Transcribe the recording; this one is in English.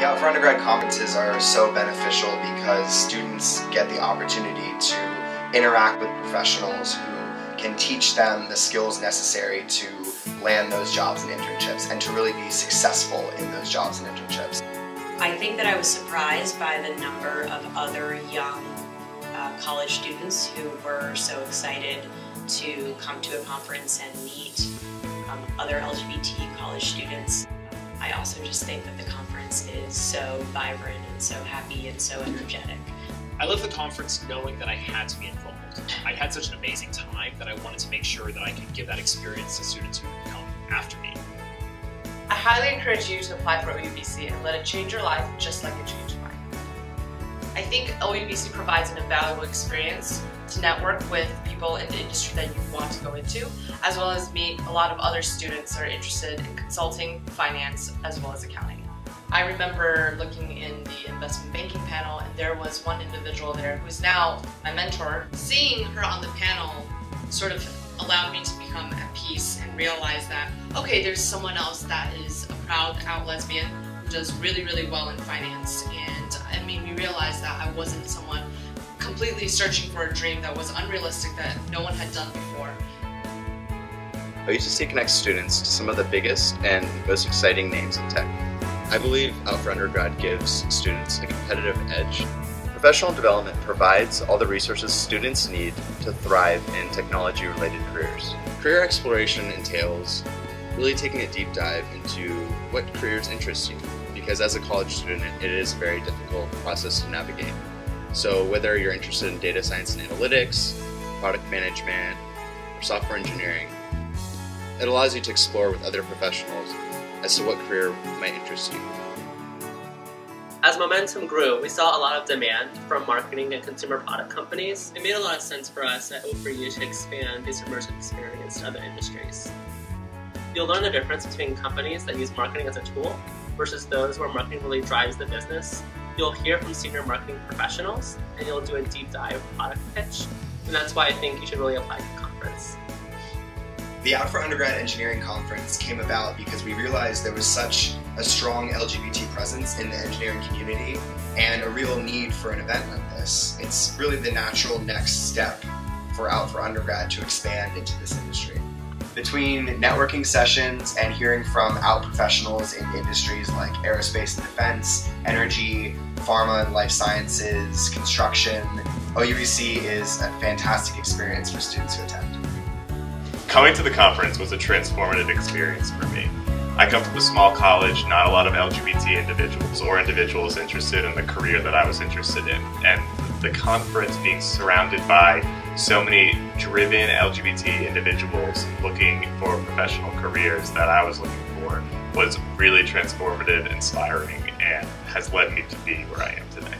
The Out for Undergrad conferences are so beneficial because students get the opportunity to interact with professionals who can teach them the skills necessary to land those jobs and internships and to really be successful in those jobs and internships. I think that I was surprised by the number of other young college students who were so excited to come to a conference and meet other LGBT college students. I also just think that the conference is so vibrant and so happy and so energetic. I left the conference knowing that I had to be involved. I had such an amazing time that I wanted to make sure that I could give that experience to students who would come after me. I highly encourage you to apply for OUBC and let it change your life just like it changed mine. I think OUBC provides an invaluable experience to network with people in the industry that you want to go into, as well as meet a lot of other students that are interested in consulting, finance, as well as accounting. I remember looking in the investment banking panel, and there was one individual there who's now my mentor. Seeing her on the panel sort of allowed me to become at peace and realize that, okay, there's someone else that is a proud out lesbian who does really, really well in finance, and it made me realize that I wasn't someone completely searching for a dream that was unrealistic that no one had done before. OUBC connects students to some of the biggest and most exciting names in tech. I believe Out for Undergrad gives students a competitive edge. Professional development provides all the resources students need to thrive in technology-related careers. Career exploration entails really taking a deep dive into what careers interest you, because as a college student, it is a very difficult process to navigate. So whether you're interested in data science and analytics, product management, or software engineering, it allows you to explore with other professionals as to what career might interest you. As momentum grew, we saw a lot of demand from marketing and consumer product companies. It made a lot of sense for us at O4U to expand this immersive experience to other industries. You'll learn the difference between companies that use marketing as a tool versus those where marketing really drives the business. You'll hear from senior marketing professionals, and you'll do a deep dive product pitch, and that's why I think you should really apply to the conference. The Out for Undergrad Engineering Conference came about because we realized there was such a strong LGBT presence in the engineering community and a real need for an event like this. It's really the natural next step for Out for Undergrad to expand into this industry. Between networking sessions and hearing from out professionals in industries like aerospace and defense, energy, pharma and life sciences, construction, OUBC is a fantastic experience for students who attend. Coming to the conference was a transformative experience for me. I come from a small college, not a lot of LGBT individuals or individuals interested in the career that I was interested in. And the conference being surrounded by so many driven LGBT individuals looking for professional careers that I was looking for was really transformative, inspiring, and has led me to be where I am today.